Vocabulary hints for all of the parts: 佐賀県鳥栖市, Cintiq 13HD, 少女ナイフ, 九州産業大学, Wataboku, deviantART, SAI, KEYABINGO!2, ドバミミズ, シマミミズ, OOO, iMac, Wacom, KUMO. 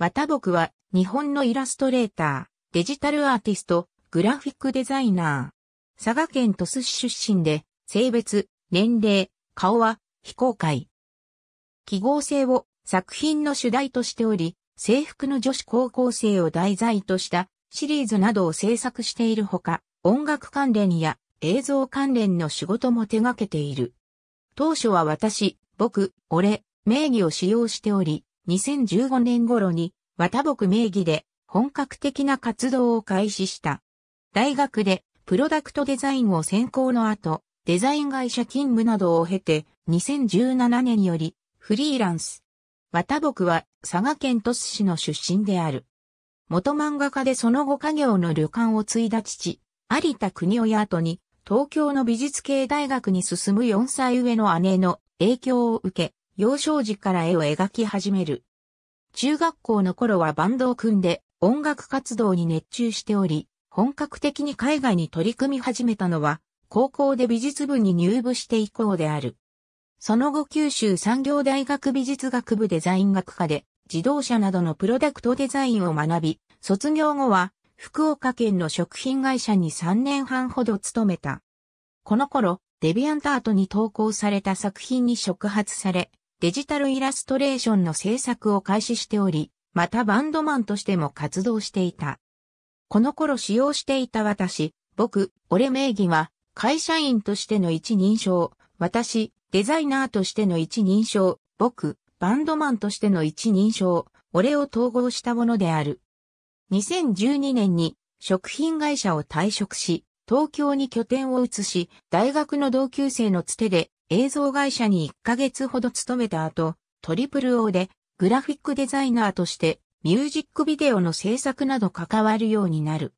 Watabokuは日本のイラストレーター、デジタルアーティスト、グラフィックデザイナー。佐賀県鳥栖市出身で、性別、年齢、顔は非公開。記号性を作品の主題としており、制服の女子高校生を題材としたシリーズなどを制作しているほか、音楽関連や映像関連の仕事も手掛けている。当初は私、僕、俺、名義を使用しており、2015年頃にWataboku名義で本格的な活動を開始した。大学でプロダクトデザインを専攻の後、デザイン会社勤務などを経て、2017年よりフリーランス。Watabokuは佐賀県鳥栖市の出身である。元漫画家でその後家業の旅館を継いだ父、有田国男や後に、東京の美術系大学に進む4歳上の姉の影響を受け、幼少時から絵を描き始める。中学校の頃はバンドを組んで音楽活動に熱中しており、本格的に海外に取り組み始めたのは、高校で美術部に入部して以降である。その後九州産業大学美術学部デザイン学科で自動車などのプロダクトデザインを学び、卒業後は、福岡県の食品会社に3年半ほど勤めた。この頃、deviantARTに投稿された作品に触発され、デジタルイラストレーションの制作を開始しており、またバンドマンとしても活動していた。この頃使用していた私、僕、俺名義は、会社員としての一人称、私、デザイナーとしての一人称、僕、バンドマンとしての一人称、俺を統合したものである。2012年に食品会社を退職し、東京に拠点を移し、大学の同級生のつてで映像会社に1ヶ月ほど勤めた後、OOOでグラフィックデザイナーとしてミュージックビデオの制作など関わるようになる。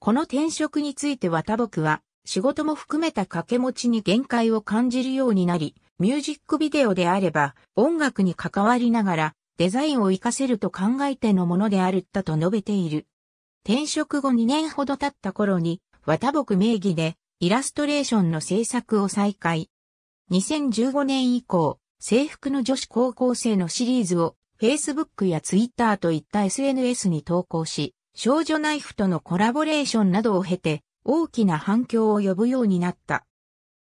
この転職についてWatabokuは仕事も含めた掛け持ちに限界を感じるようになり、ミュージックビデオであれば音楽に関わりながら、デザインを活かせると考えてのものであるったと述べている。転職後2年ほど経った頃に、Wataboku名義でイラストレーションの制作を再開。2015年以降、制服の女子高校生のシリーズを Facebook や Twitter といった SNS に投稿し、少女ナイフとのコラボレーションなどを経て大きな反響を呼ぶようになった。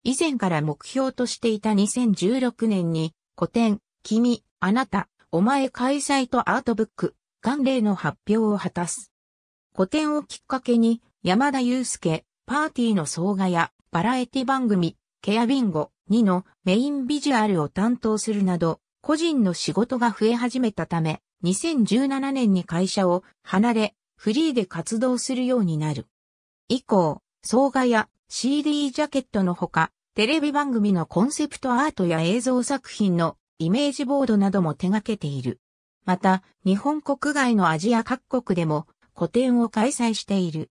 以前から目標としていた2016年に、個展、君、あなた、お前開催とアートブック、元例の発表を果たす。個展をきっかけに、山田祐介、パーティーの総画や、バラエティ番組、KEYABINGO!2 のメインビジュアルを担当するなど、個人の仕事が増え始めたため、2017年に会社を離れ、フリーで活動するようになる。以降、総画や CD ジャケットのほか、テレビ番組のコンセプトアートや映像作品のイメージボードなども手掛けている。また、日本国外のアジア各国でも個展を開催している。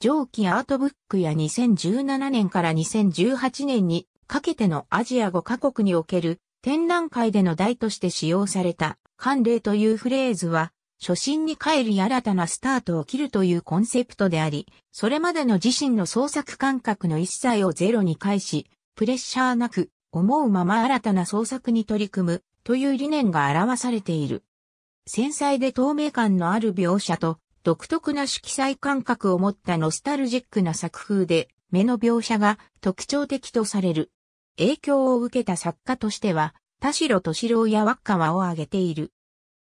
上記アートブックや2017年から2018年にかけてのアジア5カ国における展覧会での題として使用された元例というフレーズは、初心に帰り新たなスタートを切るというコンセプトであり、それまでの自身の創作感覚の一切をゼロに返し、プレッシャーなく、思うまま新たな創作に取り組むという理念が表されている。繊細で透明感のある描写と独特な色彩感覚を持ったノスタルジックな作風で目の描写が特徴的とされる。影響を受けた作家としては田代敏郎や若川を挙げている。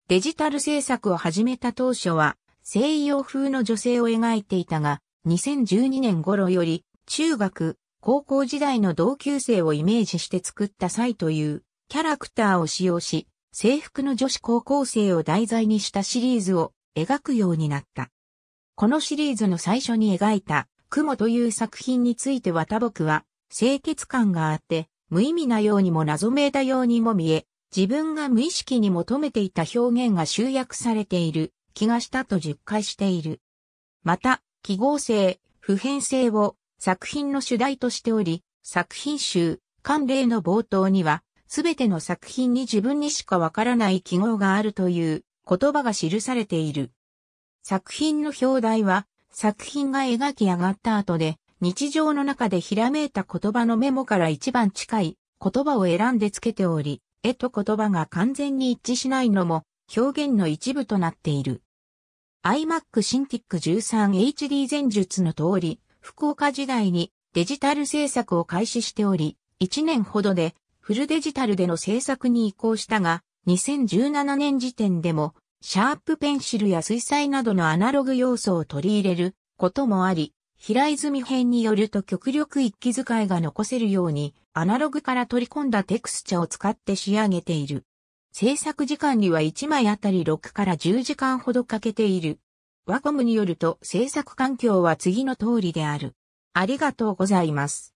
デジタル制作を始めた当初は西洋風の女性を描いていたが、2012年頃より中学、高校時代の同級生をイメージして作ったSAIというキャラクターを使用し、制服の女子高校生を題材にしたシリーズを描くようになった。このシリーズの最初に描いたKUMOという作品についてWatabokuは清潔感があって無意味なようにも謎めいたようにも見え、自分が無意識に求めていた表現が集約されている気がしたと述懐している。また、記号性、普遍性を作品の主題としており、作品集、元例の冒頭には、すべての作品に自分にしかわからない記号があるという言葉が記されている。作品の表題は、作品が描き上がった後で、日常の中でひらめいた言葉のメモから一番近い言葉を選んでつけており、絵と言葉が完全に一致しないのも、表現の一部となっている。iMac Cintiq 13HD 前述の通り、福岡時代にデジタル制作を開始しており、1年ほどでフルデジタルでの制作に移行したが、2017年時点でも、シャープペンシルや水彩などのアナログ要素を取り入れることもあり、平泉編によると極力一気遣いが残せるように、アナログから取り込んだテクスチャを使って仕上げている。制作時間には1枚あたり6から10時間ほどかけている。ワコムによると制作環境は次の通りである。ありがとうございます。